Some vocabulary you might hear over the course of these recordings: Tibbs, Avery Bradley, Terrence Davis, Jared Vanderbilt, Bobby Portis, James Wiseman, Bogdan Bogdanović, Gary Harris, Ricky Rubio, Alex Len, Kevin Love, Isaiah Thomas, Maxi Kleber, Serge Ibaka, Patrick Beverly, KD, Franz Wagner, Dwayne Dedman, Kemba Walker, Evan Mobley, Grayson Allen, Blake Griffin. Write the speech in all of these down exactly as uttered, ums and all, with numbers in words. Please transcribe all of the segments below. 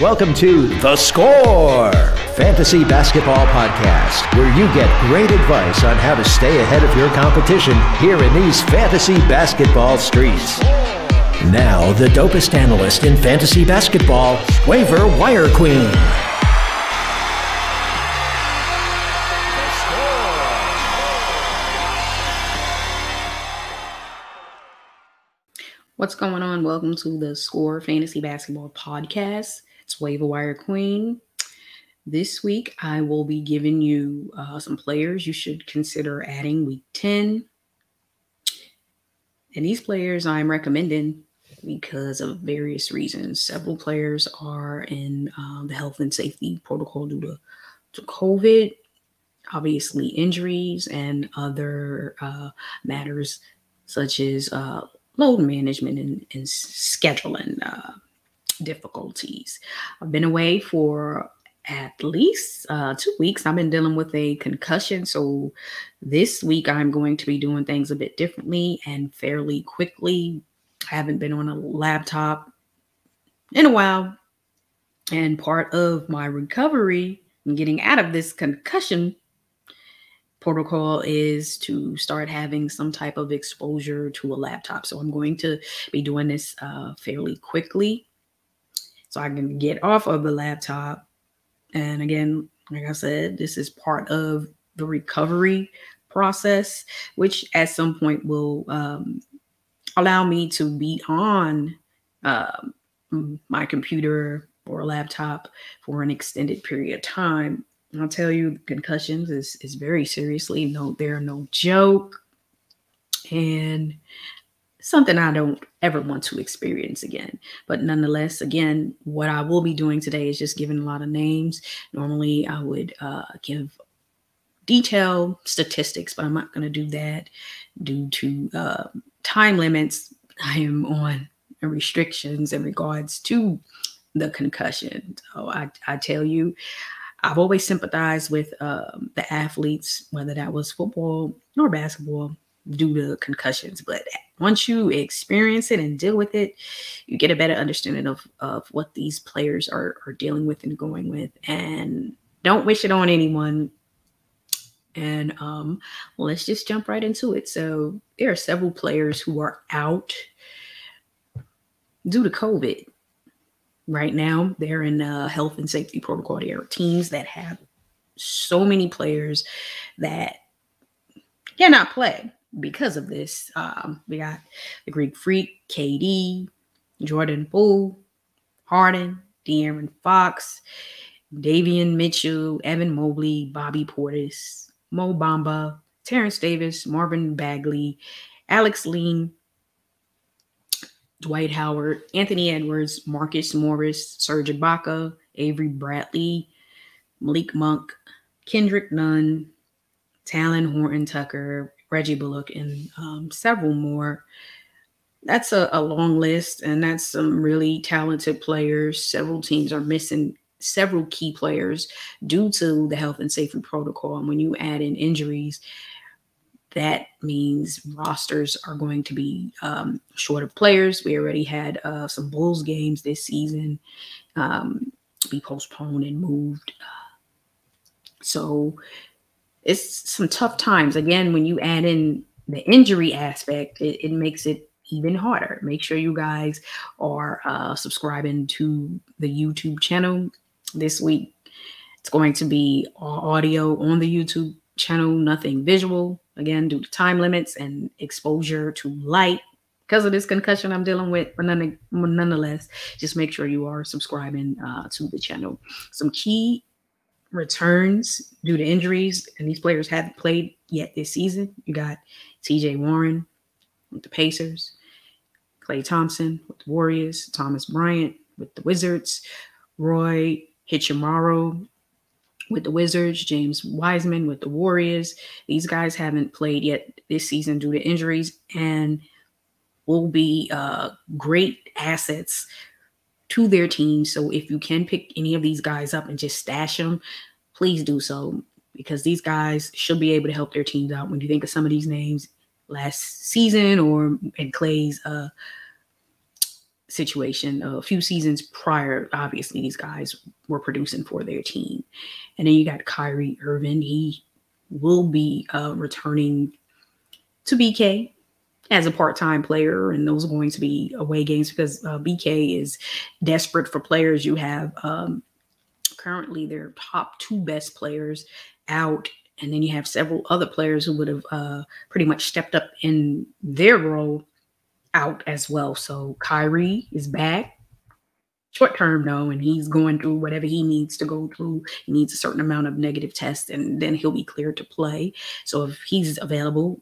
Welcome to The Score Fantasy Basketball Podcast, where you get great advice on how to stay ahead of your competition here in these fantasy basketball streets. Now, the dopest analyst in fantasy basketball, Waiver Wire Queen. What's going on? Welcome to The Score Fantasy Basketball Podcast. It's Waiver Wire Queen. This week, I will be giving you uh, some players you should consider adding week ten. And these players I'm recommending because of various reasons. Several players are in um, the health and safety protocol due to, to COVID, obviously injuries and other uh, matters such as uh, load management and, and scheduling uh, difficulties. I've been away for at least uh, two weeks. I've been dealing with a concussion. So this week I'm going to be doing things a bit differently and fairly quickly. I haven't been on a laptop in a while. And part of my recovery and getting out of this concussion protocol is to start having some type of exposure to a laptop. So I'm going to be doing this uh, fairly quickly so I can get off of the laptop. And again, like I said, this is part of the recovery process, which at some point will um, allow me to be on uh, my computer or laptop for an extended period of time. I'll tell you, concussions is, is very seriously, no, they're no joke, and something I don't ever want to experience again. But nonetheless, again, what I will be doing today is just giving a lot of names. Normally I would uh, give detailed statistics, but I'm not going to do that due to uh, time limits. I am on restrictions in regards to the concussion. So I, I tell you, I've always sympathized with uh, the athletes, whether that was football or basketball, due to concussions. But once you experience it and deal with it, you get a better understanding of, of what these players are, are dealing with and going with. And don't wish it on anyone. And um, let's just jump right into it. So there are several players who are out due to COVID. Right now, they're in a health and safety protocol. There are teams that have so many players that cannot play because of this. Um, we got the Greek Freak, K D, Jordan Poole, Harden, De'Aaron Fox, Davion Mitchell, Evan Mobley, Bobby Portis, Mo Bamba, Terrence Davis, Marvin Bagley, Alex Len, Dwight Howard, Anthony Edwards, Marcus Morris, Serge Ibaka, Avery Bradley, Malik Monk, Kendrick Nunn, Talon Horton Tucker, Reggie Bullock, and um, several more. That's a, a long list, and that's some really talented players. Several teams are missing several key players due to the health and safety protocol. And when you add in injuries, that means rosters are going to be um, short of players. We already had uh, some Bulls games this season um, be postponed and moved. So it's some tough times. Again, when you add in the injury aspect, it, it makes it even harder. Make sure you guys are uh, subscribing to the YouTube channel this week. It's going to be all audio on the YouTube channel, nothing visual. Again, due to time limits and exposure to light because of this concussion I'm dealing with. But none, nonetheless, just make sure you are subscribing uh, to the channel. Some key returns due to injuries, and these players haven't played yet this season. You got T J Warren with the Pacers, Klay Thompson with the Warriors, Thomas Bryant with the Wizards, Roy Hachimura with the Wizards, James Wiseman with the Warriors. These guys haven't played yet this season due to injuries and will be uh, great assets to their team. So if you can pick any of these guys up and just stash them, please do so, because these guys should be able to help their teams out. When you think of some of these names last season or in Clay's uh, situation. A few seasons prior, obviously, these guys were producing for their team. And then you got Kyrie Irving. He will be uh, returning to B K as a part-time player, and those are going to be away games because uh, B K is desperate for players. You have um, currently their top two best players out, and then you have several other players who would have uh, pretty much stepped up in their role out as well. So Kyrie is back, short term though, and he's going through whatever he needs to go through. He needs a certain amount of negative tests, and then he'll be cleared to play. So if he's available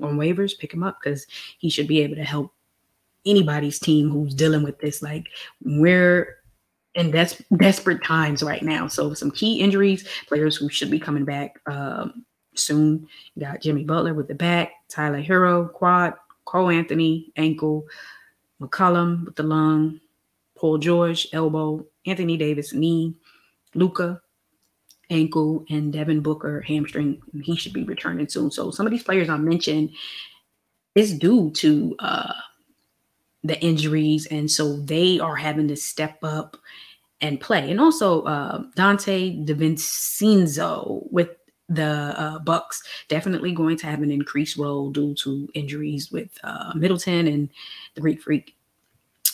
on waivers, pick him up because he should be able to help anybody's team who's dealing with this. Like, we're in des- desperate times right now. So some key injuries, players who should be coming back um, soon. You got Jimmy Butler with the back, Tyler Hero, quad, Cole Anthony, ankle, McCollum with the lung, Paul George, elbow, Anthony Davis, knee, Luca, ankle, and Devin Booker, hamstring. He should be returning soon. So some of these players I mentioned is due to uh, the injuries, and so they are having to step up and play. And also uh, Dante DiVincenzo with the uh, Bucks, definitely going to have an increased role due to injuries with uh, Middleton and the Greek Freak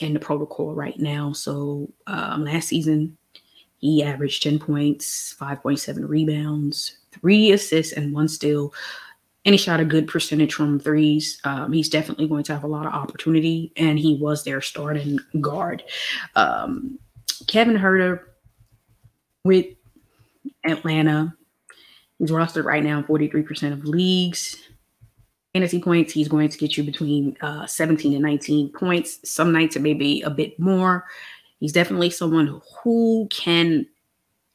in the protocol right now. So um, last season, he averaged ten points, five point seven rebounds, three assists, and one steal. And he shot a good percentage from threes. Um, he's definitely going to have a lot of opportunity, and he was their starting guard. Um, Kevin Huerter with Atlanta. He's rostered right now in forty-three percent of leagues. Fantasy points, he's going to get you between uh, seventeen and nineteen points. Some nights it may be a bit more. He's definitely someone who can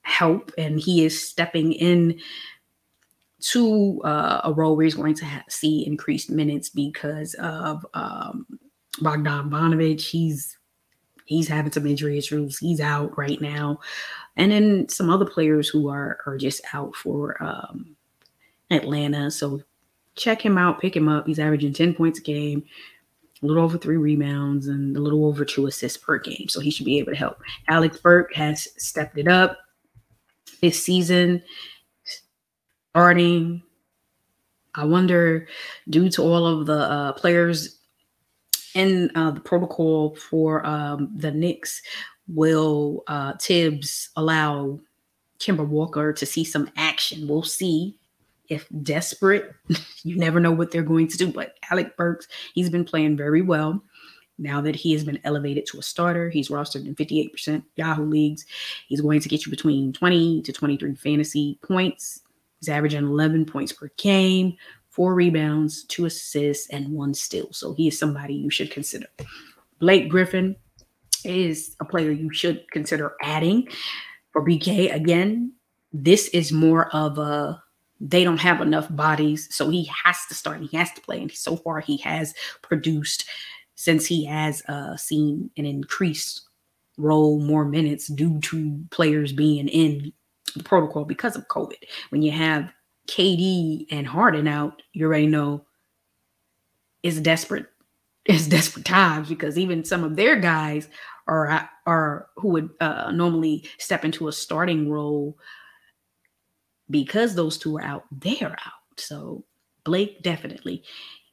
help, and he is stepping in to uh, a role where he's going to ha- see increased minutes because of um, Bogdan Bogdanović. He's he's having some injury issues. He's out right now, and then some other players who are are just out for um, Atlanta. So check him out, pick him up. He's averaging ten points a game, a little over three rebounds, and a little over two assists per game. So he should be able to help. Alec Burks has stepped it up this season, starting. I wonder, due to all of the uh, players in uh, the protocol for um, the Knicks, will uh, Tibbs allow Kemba Walker to see some action? We'll see. If desperate, you never know what they're going to do. But Alec Burks, he's been playing very well now that he has been elevated to a starter. He's rostered in fifty-eight percent Yahoo leagues. He's going to get you between twenty to twenty-three fantasy points. He's averaging eleven points per game, four rebounds, two assists, and one steal. So he is somebody you should consider. Blake Griffin is a player you should consider adding for B K. Again, this is more of a they don't have enough bodies, so he has to start and he has to play. And so far he has produced since he has uh, seen an increased role, more minutes due to players being in the protocol because of COVID. When you have K D and Harden out, you already know it's desperate. It's desperate times because even some of their guys are, are who would uh, normally step into a starting role, because those two are out, they're out. So Blake, definitely.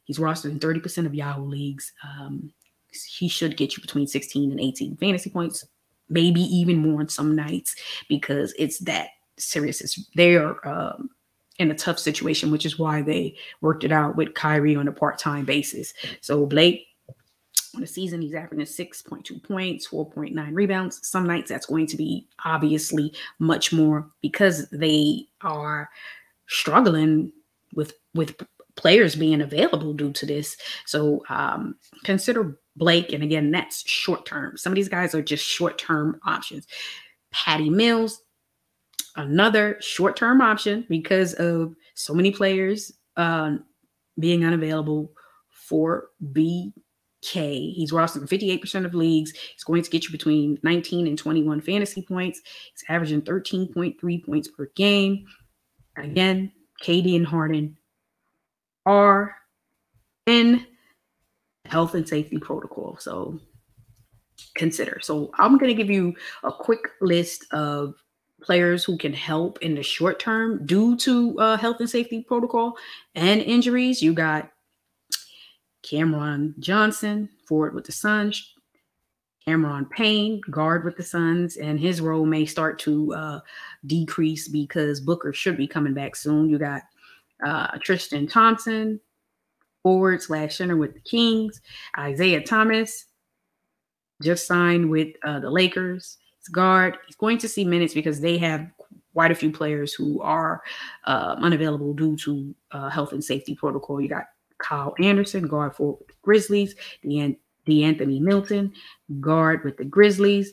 He's rostered in thirty percent of Yahoo leagues. Um, he should get you between sixteen and eighteen fantasy points, maybe even more on some nights because it's that serious. It's, they are um, in a tough situation, which is why they worked it out with Kyrie on a part-time basis. So Blake, on the season, he's averaging six point two points, four point nine rebounds. Some nights that's going to be obviously much more because they are struggling with with players being available due to this. So um, consider Blake. And again, that's short term. Some of these guys are just short term options. Patty Mills, another short term option because of so many players uh, being unavailable for B K. He's rostered in fifty-eight percent of leagues. He's going to get you between nineteen and twenty-one fantasy points. He's averaging thirteen point three points per game. Again, K D and Harden are in health and safety protocol. So consider. So I'm going to give you a quick list of players who can help in the short term due to uh, health and safety protocol and injuries. You got Cameron Johnson, forward with the Suns. Cameron Payne, guard with the Suns, and his role may start to uh, decrease because Booker should be coming back soon. You got uh, Tristan Thompson, forward slash center with the Kings. Isaiah Thomas just signed with uh, the Lakers. It's guard. He's going to see minutes because they have quite a few players who are uh, unavailable due to uh, health and safety protocol. You got Kyle Anderson, guard forward with the Grizzlies. The DeAnthony Melton, guard with the Grizzlies.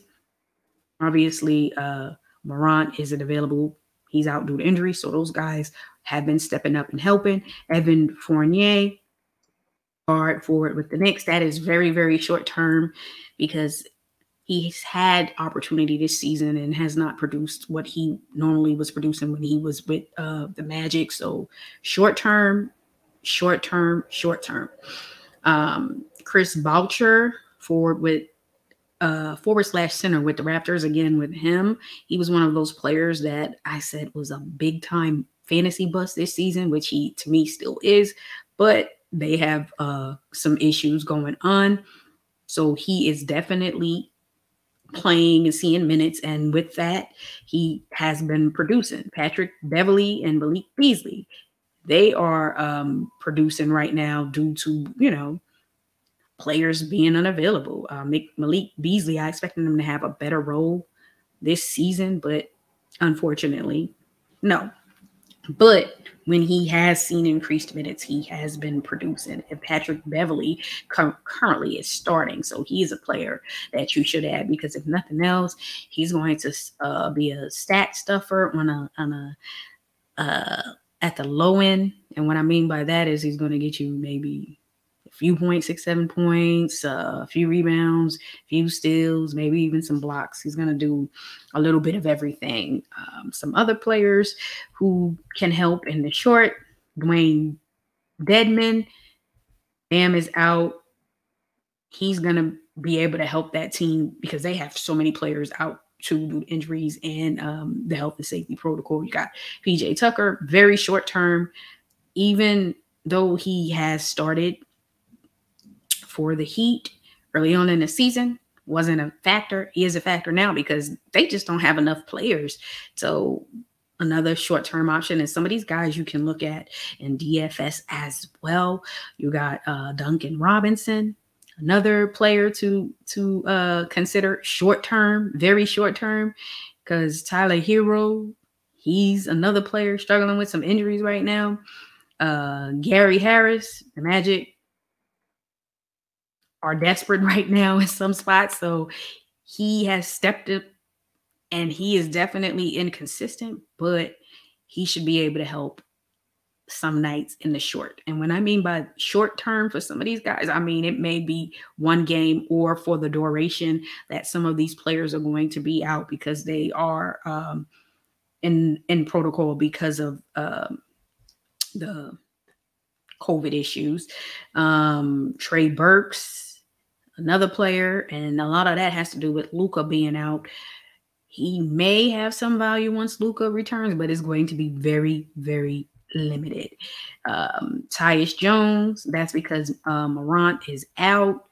Obviously, uh, Morant isn't available. He's out due to injury, so those guys have been stepping up and helping. Evan Fournier, guard forward with the Knicks. That is very, very short term because he's had opportunity this season and has not produced what he normally was producing when he was with uh, the Magic. So short term, short term, short term. Um, Chris Boucher, forward with uh, forward slash center with the Raptors. Again, with him, he was one of those players that I said was a big time fantasy bust this season, which he to me still is, but they have uh, some issues going on. So he is definitely playing and seeing minutes. And with that, he has been producing. Patrick Beverly and Malik Beasley, they are um, producing right now due to, you know, players being unavailable. Uh, Malik Beasley, I expected him to have a better role this season, but unfortunately, no. But when he has seen increased minutes, he has been producing. And Patrick Beverly currently is starting, so he is a player that you should add because if nothing else, he's going to uh, be a stat stuffer on a on a uh, at the low end. And what I mean by that is he's going to get you maybe few points, six, seven points, uh, a few rebounds, a few steals, maybe even some blocks. He's going to do a little bit of everything. Um, some other players who can help in the short, Dwayne Dedman. Bam is out. He's going to be able to help that team because they have so many players out to injuries and um, the health and safety protocol. You got P J Tucker, very short term, even though he has started for the Heat early on in the season, wasn't a factor. He is a factor now because they just don't have enough players. So another short-term option is some of these guys you can look at in D F S as well. You got uh, Duncan Robinson, another player to to uh, consider short-term, very short-term, because Tyler Hero, he's another player struggling with some injuries right now. Uh, Gary Harris, the Magic, are desperate right now in some spots. So he has stepped up and he is definitely inconsistent, but he should be able to help some nights in the short. And when I mean by short term for some of these guys, I mean, it may be one game or for the duration that some of these players are going to be out because they are um, in, in protocol because of uh, the COVID issues. Um, Trey Burks, another player, and a lot of that has to do with Luca being out. He may have some value once Luca returns, but it's going to be very, very limited. Um, Tyus Jones, that's because uh, Morant is out.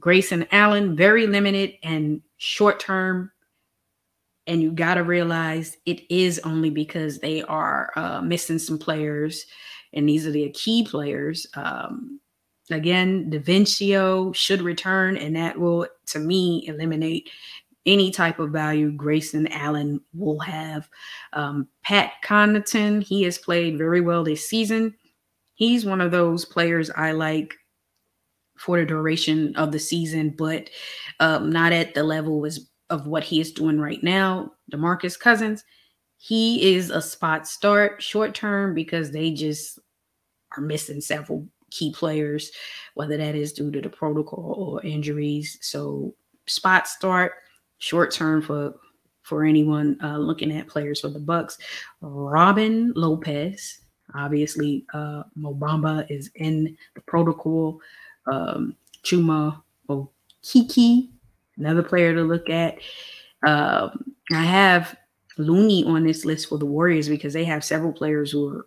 Grayson Allen, very limited and short term. And you got to realize it is only because they are uh, missing some players. And these are the key players. Um, again, DaVincio should return, and that will, to me, eliminate any type of value Grayson Allen will have. Um, Pat Connaughton, he has played very well this season. He's one of those players I like for the duration of the season, but um, not at the level as, of what he is doing right now. DeMarcus Cousins, he is a spot start short term because they just are missing several key players, whether that is due to the protocol or injuries. So spot start short term for for anyone uh, looking at players for the Bucks. Robin Lopez, obviously uh, Mo Bamba is in the protocol. Um, Chuma Kiki, another player to look at. Um, I have Looney on this list for the Warriors because they have several players who are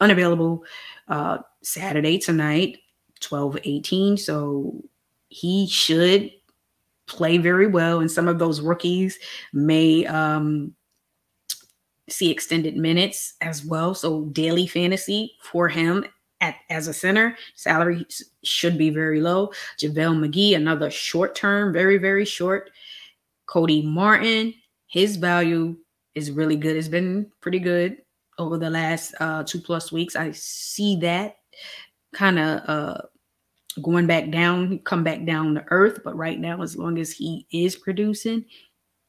unavailable uh, Saturday, tonight, twelve eighteen. So he should play very well. And some of those rookies may um, see extended minutes as well. So daily fantasy for him at, as a center, salary should be very low. JaVale McGee, another short term, very, very short. Cody Martin, his value is really good. It's been pretty good over the last uh, two plus weeks. I see that kind of uh, going back down, come back down to earth. But right now, as long as he is producing,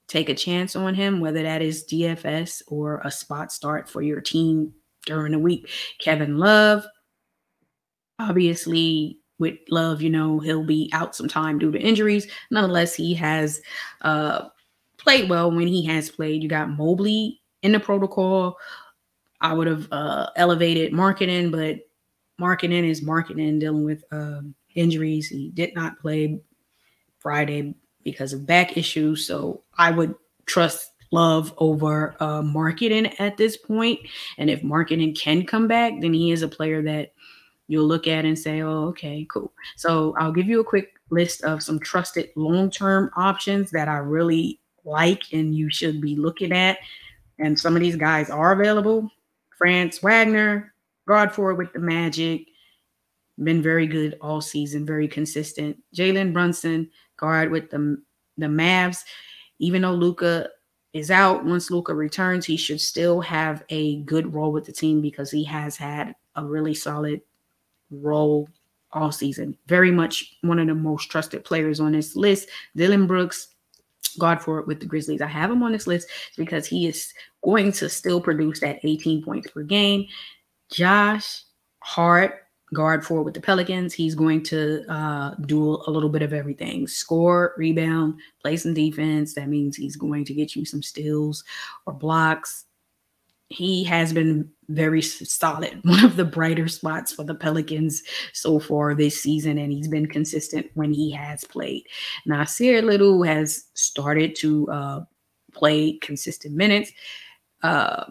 take a chance on him, whether that is D F S or a spot start for your team during the week. Kevin Love, obviously, with Love, you know, he'll be out some time due to injuries. Nonetheless, he has uh, played well when he has played. You got Mobley in the protocol. I would have uh, elevated marketing, but marketing is marketing, dealing with uh, injuries. He did not play Friday because of back issues. So I would trust Love over uh, marketing at this point. And if marketing can come back, then he is a player that you'll look at and say, oh, okay, cool. So I'll give you a quick list of some trusted long-term options that I really like and you should be looking at. And some of these guys are available. Franz Wagner, guard forward with the Magic, been very good all season, very consistent. Jalen Brunson, guard with the, the Mavs. Even though Luca is out, once Luca returns, he should still have a good role with the team because he has had a really solid role all season. Very much one of the most trusted players on this list. Dylan Brooks, guard forward with the Grizzlies. I have him on this list because he is going to still produce that eighteen points per game. Josh Hart, guard forward with the Pelicans. He's going to uh, do a little bit of everything. Score, rebound, play some defense. That means he's going to get you some steals or blocks. He has been very solid, one of the brighter spots for the Pelicans so far this season, and he's been consistent when he has played. Nasir Little has started to uh, play consistent minutes, uh,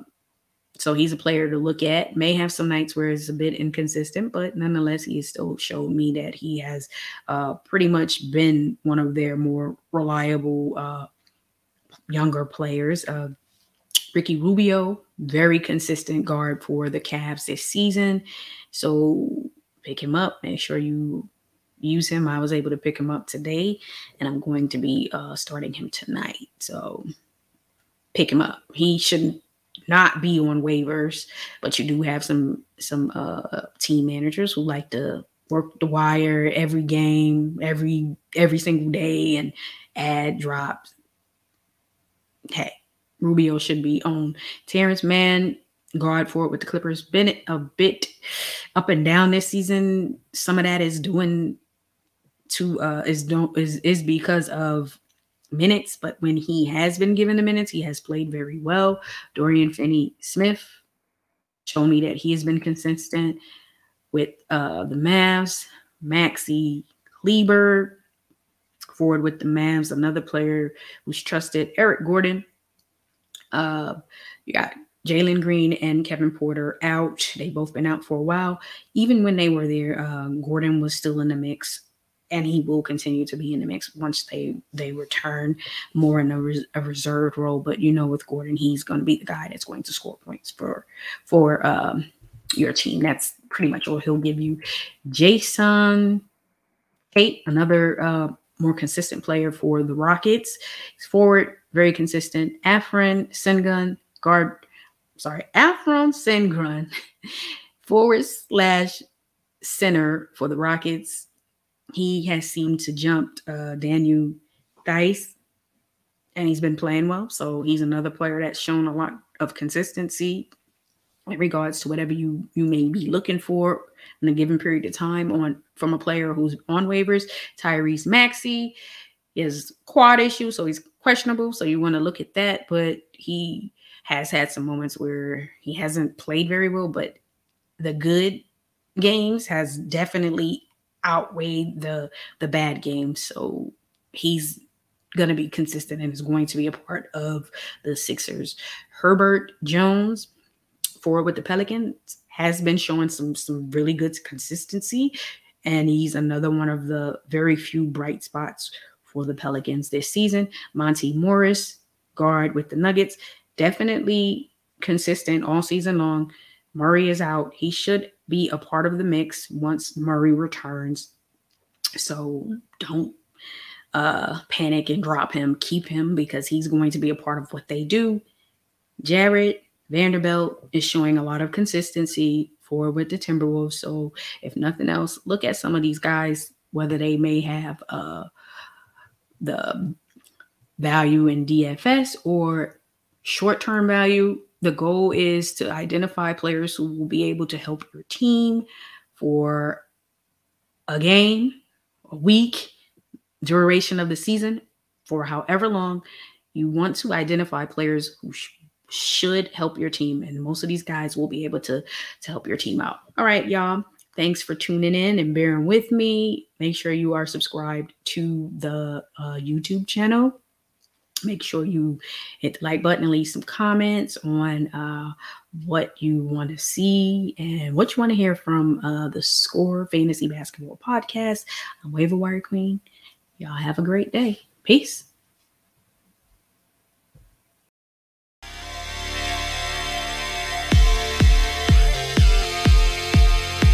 so he's a player to look at. May have some nights where it's a bit inconsistent, but nonetheless, he has still showed me that he has uh, pretty much been one of their more reliable uh, younger players. Uh, Ricky Rubio, very consistent guard for the Cavs this season. So pick him up. Make sure you use him. I was able to pick him up today, and I'm going to be uh, starting him tonight. So pick him up. He should not be on waivers, but you do have some, some uh, team managers who like to work the wire every game, every, every single day, and add drops. Hey. Rubio should be on. Terrence Mann, guard forward with the Clippers, been a bit up and down this season. Some of that is doing to uh, is don't is is because of minutes, but when he has been given the minutes, he has played very well. Dorian Finney-Smith showed me that he has been consistent with uh, the Mavs. Maxi Kleber, forward with the Mavs, another player who's trusted. Eric Gordon. Uh, you got Jalen Green and Kevin Porter out. They've both been out for a while. Even when they were there, um, Gordon was still in the mix, and he will continue to be in the mix once they, they return, more in a, res a reserved role. But, you know, with Gordon, he's going to be the guy that's going to score points for, for um, your team. That's pretty much all he'll give you. Jason Tate, another uh, more consistent player for the Rockets. He's forward. Very consistent. Afron Sengun, guard, sorry, Afron Sengun, forward slash center for the Rockets. He has seemed to jump uh, Daniel Theis, and he's been playing well. So he's another player that's shown a lot of consistency in regards to whatever you, you may be looking for in a given period of time on from a player who's on waivers. Tyrese Maxey. He has quad issues, so he's questionable. So you want to look at that. But he has had some moments where he hasn't played very well. But the good games has definitely outweighed the the bad games. So he's going to be consistent and is going to be a part of the Sixers. Herbert Jones, forward with the Pelicans, has been showing some, some really good consistency, and he's another one of the very few bright spots for the Pelicans this season. Monty Morris, guard with the Nuggets, definitely consistent all season long. Murray is out. He should be a part of the mix once Murray returns. So don't uh, panic and drop him. Keep him, because he's going to be a part of what they do. Jared Vanderbilt is showing a lot of consistency for with the Timberwolves. So if nothing else, look at some of these guys, whether they may have uh, the value in D F S or short-term value. The goal is to identify players who will be able to help your team for a game, a week, duration of the season, for however long. You want to identify players who sh- should help your team, and most of these guys will be able to, to help your team out. All right, y'all. Thanks for tuning in and bearing with me. Make sure you are subscribed to the uh, YouTube channel. Make sure you hit the like button and leave some comments on uh, what you want to see and what you want to hear from uh, the Score Fantasy Basketball Podcast. I'm Waiver Wire Queen. Y'all have a great day. Peace.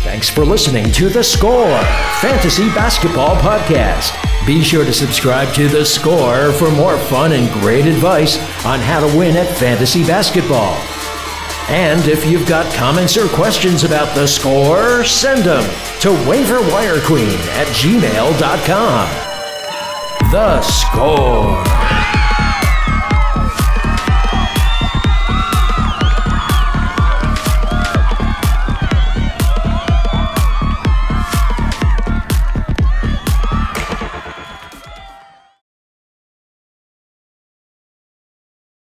Thanks for listening to The Score Fantasy Basketball Podcast. Be sure to subscribe to The Score for more fun and great advice on how to win at fantasy basketball. And if you've got comments or questions about The Score, send them to waiverwirequeen at gmail dot com. The Score.